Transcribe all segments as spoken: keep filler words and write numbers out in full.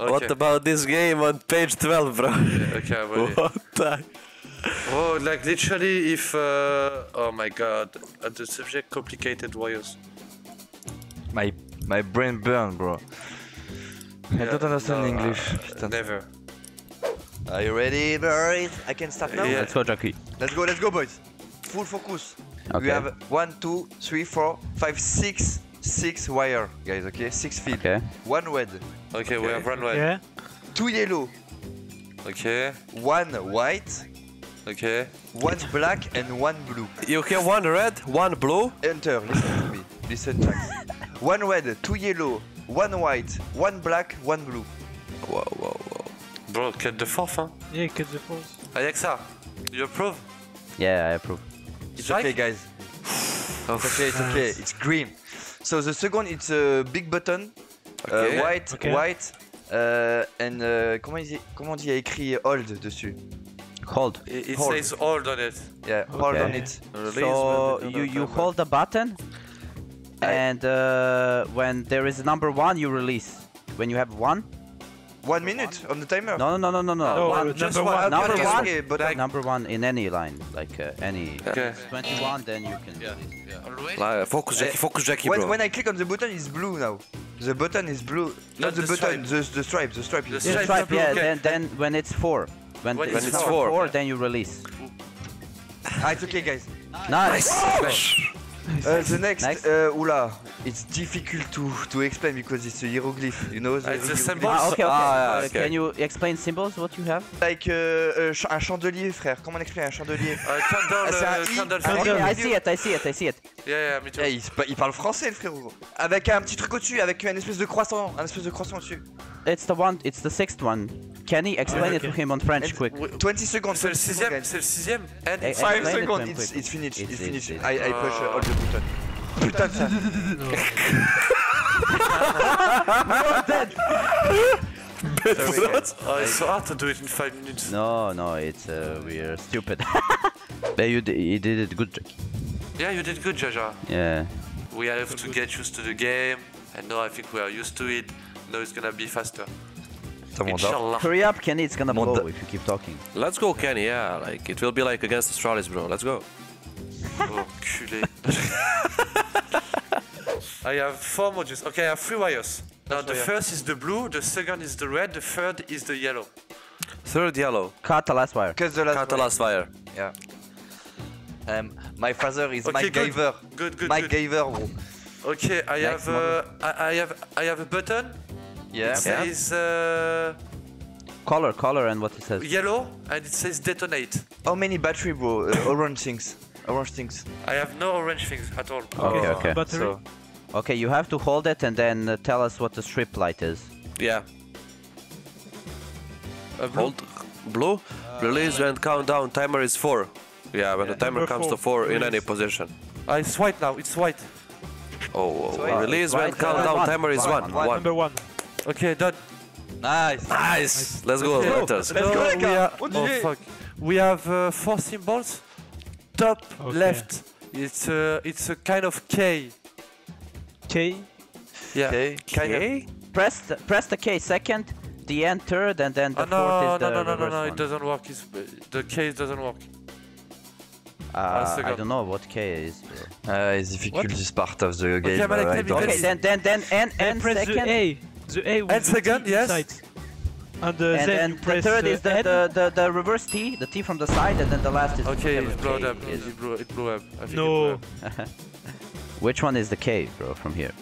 Okay. What about this game on page twelve, bro? Yeah, okay, buddy. What the? Oh, like literally if... Uh, oh my god. Uh, the subject complicated wires. My my brain burned, bro. Yeah, I don't understand no, English. Uh, never. Are you ready, boys? I can start now? Yeah. Let's go, Jackie. Let's go, let's go, boys. Full focus. Okay. We have one, two, three, four, five, six, six wire, guys, okay? Six feet. Okay. One red. Okay, okay, we have one red. Yeah. Two yellow. Okay. One white. Okay. One black and one blue. You okay, one red, one blue. Enter, listen to me. Listen, Jack. One red, two yellow, one white, one black, one blue. Wow, wow, wow. Bro, cut the fourth, huh? Yeah, cut the fourth. Alexa, you approve? Yeah, I approve. It's okay, guys. It's okay, it's okay. It's green. So the second, it's a big button. Okay. Uh, white, okay. white, uh, and uh, comment is it? Comment il y a écrit hold dessus? Hold. It, it hold. says hold on it. Yeah, okay. hold on it. So you you hold the button, and uh, when there is number one, you release. When you have one. One minute on the timer? No, no, no, no, no. no one, just number one. one. Number, okay, one okay, but like number one in any line, like uh, any. Okay. twenty-one, then you can. Yeah. Yeah. Focus, Jackie, focus, Jackie, when, bro. When I click on the button, it's blue now. The button is blue. Not, Not the, the button, the, the stripe, the stripe. The stripe, the stripe yeah. Okay. Then, then when it's four, when, when it's, it's four, four yeah. then you release. Ah, it's okay, guys. Nice. nice. Uh, the next, next? Uh, Oula, it's difficult to, to explain because it's a hieroglyph, you know? The uh, it's a symbol. Ah, okay, okay. Ah, okay. Can you explain symbols, what you have? Like uh, ch un chandelier, frère. Comment on explain un chandelier? Uh, candle, uh, I, candle, candle. I see it, I see it, I see it. Yeah, yeah, me too. Hey, il, il parle français, le frérot. Avec un petit truc au-dessus, avec une espèce de croissant, un espèce de croissant au-dessus. It's the one, it's the sixth one. Kenny, explain okay. it to him on French, and quick. twenty seconds. C'est le sixième, c'est le sixième. And five seconds, it's, it's finished, it's, it's finished. It's, it's, I, I push uh, all the button. Putain ça. No, dead. Sorry, oh, it's so hard to do it in five minutes. No, no, it's uh, we are stupid. But you, you did it good, Jack. Yeah, you did good, Jaja. Yeah. We have to get used to the game, and now I think we are used to it. Now it's gonna be faster. Inshallah. Hurry up, Kenny, it's gonna blow if you keep talking. Let's go, Kenny, yeah, like, it will be like against Astralis, bro, let's go. Oh, culé. I have four modules, okay, I have three wires. Now the first is the blue, the second is the red, the third is the yellow. Third yellow. Cut the last wire. Cut the last, Cut the last wire. wire. Yeah. Um, my father is okay, Mike Gaver. Good, good, Mike Gaver, bro. Okay, I Next have uh, I, I have I have a button. Yeah. It says uh, color, color, and what it says. Yellow, and it says detonate. How many battery, bro? Uh, orange things. Orange things. I have no orange things at all. Okay, okay. okay. So, okay, you have to hold it and then uh, tell us what the strip light is. Yeah. Uh, blue. Hold blue. Uh, Release when countdown timer is four. Yeah, when yeah. the timer Number comes four, to four please. in any position. Uh, it's white now. It's white. Oh, so uh, release when countdown timer is one. One. one. Number one. Okay, done. Nice. Nice. Let's go. Let's go. Let's go. Oh fuck. We have uh, four symbols. Top okay. left. It's a uh, it's a kind of K. K. Yeah. K. K. Press the, press the K second, the end third, and then the oh, no, fourth is the no, no, no, no, no. One. It doesn't work. It's, the K doesn't work. Uh, I don't know what K is. Uh, it's difficult, what? This part of the game. Okay, but uh, I don't okay then, then, then, and, and, and second. The A. The A and second, the yes. Side. And, uh, and then and the third the is the, the, the, the reverse T, the T from the side, and then the last is okay, the it blew up. Is. It blew, it blew up. I think no. It blew up. Which one is the K, bro, from here?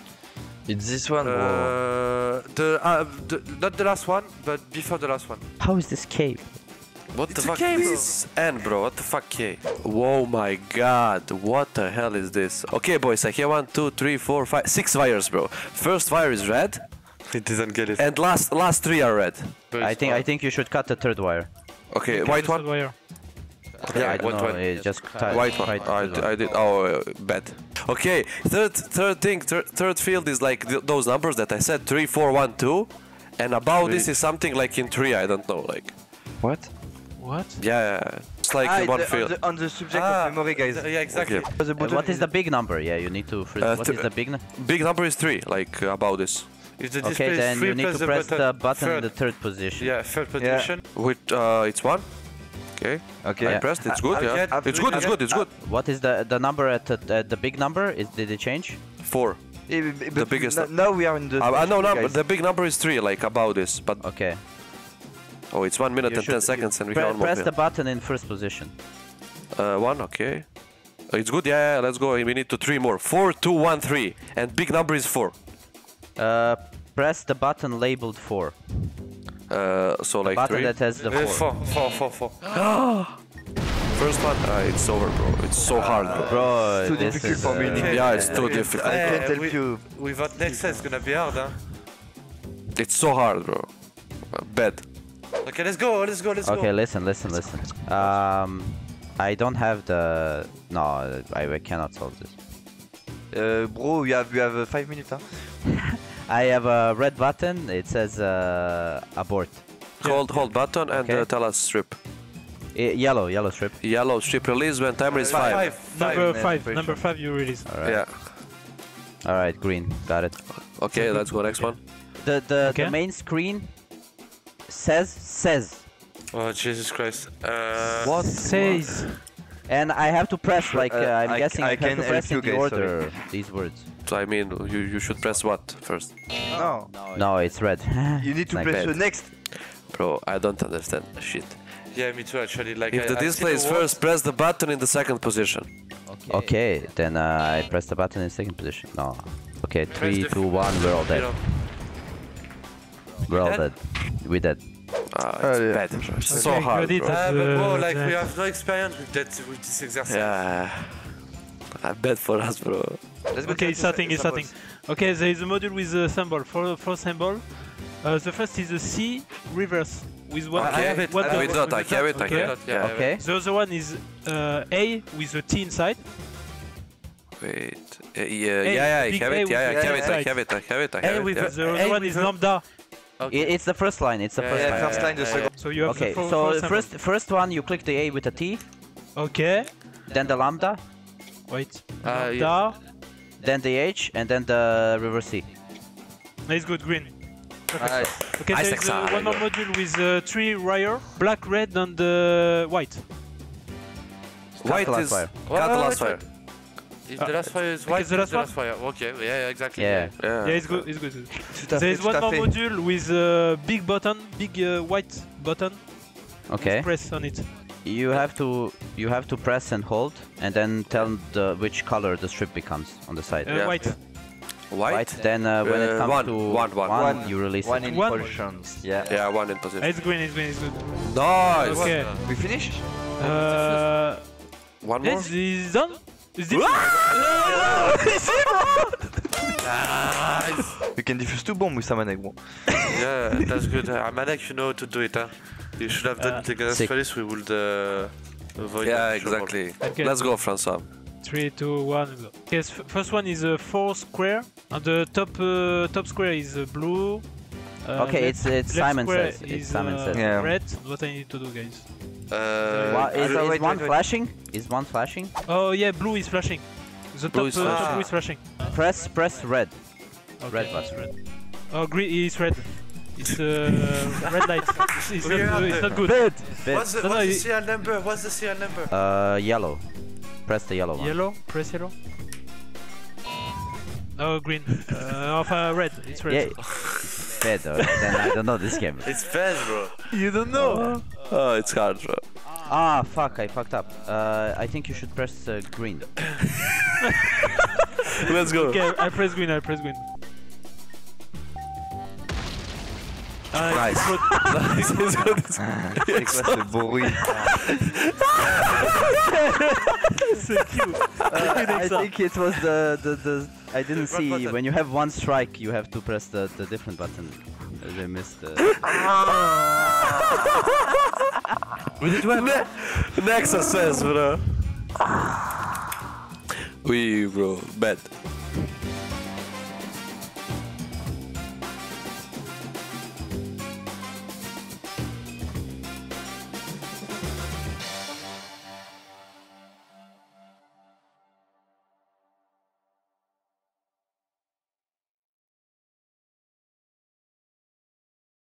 It's this one, uh, the, uh, the not the last one, but before the last one. How is this K? What it's the fuck is this? N, bro, what the fuck K? Whoa, my god, what the hell is this? Okay, boys, I hear one, two, three, four, five, six wires, bro. First wire is red. It doesn't get it. And last, last three are red. But I think, I think you should cut the third wire. Okay, okay white one. Wire. Okay, yeah, I don't white know, one. It just white one. I, I did. Oh, uh, bad. Okay, third, third thing, thir third field is like th those numbers that I said, three, four, one, two, and above this is something like in three. I don't know, like. What? What? Yeah, yeah, it's like ah, one the, field. On the, on the subject ah, of memory, guys. Yeah, exactly. Okay. Uh, what is the big number? Yeah, you need to. Uh, what is the big number? Big number is three, like uh, about this. If the display okay, then is free, you need press to press the button, button in the third position. Yeah, third position. Yeah. With uh, it's one. Okay. Okay. I yeah. pressed. It's good. I'll yeah. Get, it's good. It's good. It's good. What is the the number at the, uh, the big number? Is did it change? Four. Yeah, the biggest. Now we are in the. I uh, know uh, the big number is three. Like about this, but. Okay. Oh, it's one minute you and should, ten seconds, and we can press the button in first position. Uh, one. Okay. It's good. Yeah, yeah. Let's go. We need to three more. Four, two, one, three, and big number is four. Uh, press the button labeled four. Uh, so the like button three? That has the four. Four, four, four, four. First one, uh, it's over, bro. It's so uh, hard, bro. bro it's too difficult is, for me. Uh, yeah, it's too uh, difficult. I can't help you. Without Nexa, it's gonna be hard, huh? It's so hard, bro. Bad. Okay, let's go. Let's go. Let's okay, go. Okay, listen, listen, listen. Um, I don't have the. No, I, I cannot solve this. Uh, bro, you have you have uh, five minutes, huh? I have a red button. It says uh, abort. Yeah. Hold, hold button and okay. uh, tell us strip. I, yellow, yellow strip. Yellow strip release when timer is five. Five, five. Number five. five. Number five. You release. All right. Yeah. All right, green. Got it. Okay, let's go next one. The the, okay. the main screen says says. Oh Jesus Christ! Uh, what says? What? And I have to press like uh, I'm I guessing I, I can have to press in the guys, order sorry. These words. So I mean, you you should press what first? No, no, no it's red. You need to like press the next. Bro, I don't understand shit. Yeah, me too. Actually, like if I, the display is first, press the button in the second position. Okay, okay then uh, I press the button in the second position. No. Okay, three, two, one. We're all dead. We're all dead. We're dead. Ah, oh, it's yeah. bad. Okay, so hard, bro. Uh, but bro, like we have no experience with that with this exercise. Yeah, bad for us, bro. Let's okay, it's starting. It's starting. Okay, there is a module with a symbol. For for symbol, uh, the first is the C reverse with one. I have it. With dot. I have it. I have it. Okay. The other one is uh, A with a T inside. Wait. Yeah, yeah, I have it. Yeah, I have it. I have it. I have it. I have it. A with the other one is lambda. Okay. It's the first line. It's the yeah, first yeah, line. First line, the yeah, second. Yeah. So you have okay. The so the first, first one, you click the A with a T. Okay. Then the lambda. Wait. Uh, lambda. Yeah. Then the H, and then the reverse C. It's good. Green. Perfect. Nice. Okay. So it's uh, one more module with uh, three wire: black, red, and uh, white. White is cut the last wire. If the last fire is white, okay, the last, the last fire. Okay, yeah, exactly. Yeah, yeah, yeah it's good, it's good. There is one more module with a big button, big uh, white button. Okay. Just press on it. You have to, you have to press and hold, and then tell the, which color the strip becomes on the side. Uh, yeah. White. White. White. Then uh, when uh, it comes one, to one, one, one, one, you release one it. In one in positions. Yeah. Yeah, one in position. It's green. It's green. It's good. Nice. Okay. We finish. Uh, one more. This is done. Is this nice. You can defuse two bombs with Amanek, bro. Yeah, that's good. Amanek, you know how to do it, huh? You should have done uh, it against Felice, we would uh, avoid yeah, it. Yeah, exactly. Okay. Let's go, Francois. Three, two, one, go. Yes, first one is uh, four square, and the top uh, top square is uh, blue. Uh, okay, left, it's, it's Simon says. It's is, Simon uh, says. Yeah. Red, what I need to do, guys? Uh, well, is, is wait, one wait, wait. flashing? Is one flashing? Oh yeah, blue is flashing. The blue top, is, uh, flashing. Top blue is flashing. Press, press red. Okay. Red button. Red. Oh, green is red. It's uh, red light. It's, it's, not, it's not good. Red. What's the, what's no, the serial number? What's the serial number? Uh, yellow. Press the yellow one. Yellow. Press yellow. Oh, green. uh, of uh, red. It's red. Yeah. Bad, then I don't know this game. It's bad, bro. You don't know. Oh, oh it's hard, bro. Ah, fuck! I fucked up. Uh, I think you should press uh, green. Let's go. Okay, I press green. I press green. Uh, nice. It's good. It's good. It's good. It's so cute. Uh, I think it was the the the. I didn't see. Button. When you have one strike, you have to press the, the different button. They missed the... We did well. Ne Nexa says, bro. We, bro, bad.